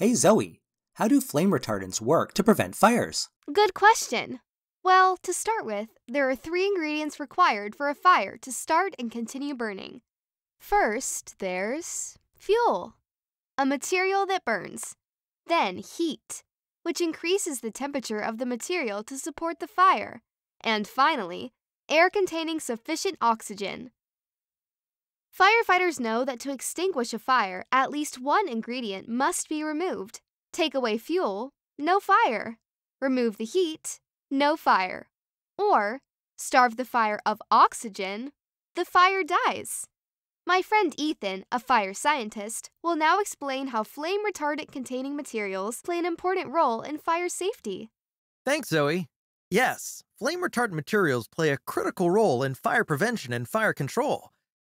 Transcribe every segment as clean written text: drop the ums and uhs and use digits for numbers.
Hey Zoe, how do flame retardants work to prevent fires? Good question. Well, to start with, there are 3 ingredients required for a fire to start and continue burning. First, there's fuel, a material that burns. Then heat, which increases the temperature of the material to support the fire. And finally, air containing sufficient oxygen. Firefighters know that to extinguish a fire, at least one ingredient must be removed. Take away fuel, no fire. Remove the heat, no fire. Or starve the fire of oxygen, the fire dies. My friend Ethan, a fire scientist, will now explain how flame retardant-containing materials play an important role in fire safety. Thanks, Zoe. Yes, flame retardant materials play a critical role in fire prevention and fire control.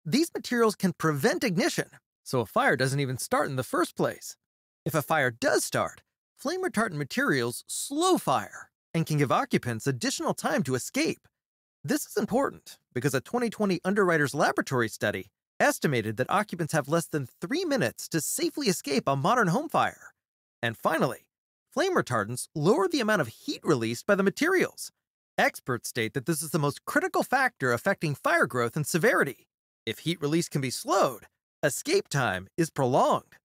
These materials can prevent ignition, so a fire doesn't even start in the first place. If a fire does start, flame retardant materials slow fire and can give occupants additional time to escape. This is important because a 2020 Underwriters Laboratory study estimated that occupants have less than 3 minutes to safely escape a modern home fire. And finally, flame retardants lower the amount of heat released by the materials. Experts state that this is the most critical factor affecting fire growth and severity. If heat release can be slowed, escape time is prolonged.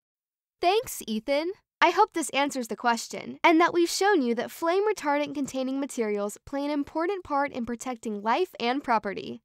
Thanks, Ethan. I hope this answers the question, and that we've shown you that flame retardant-containing materials play an important part in protecting life and property.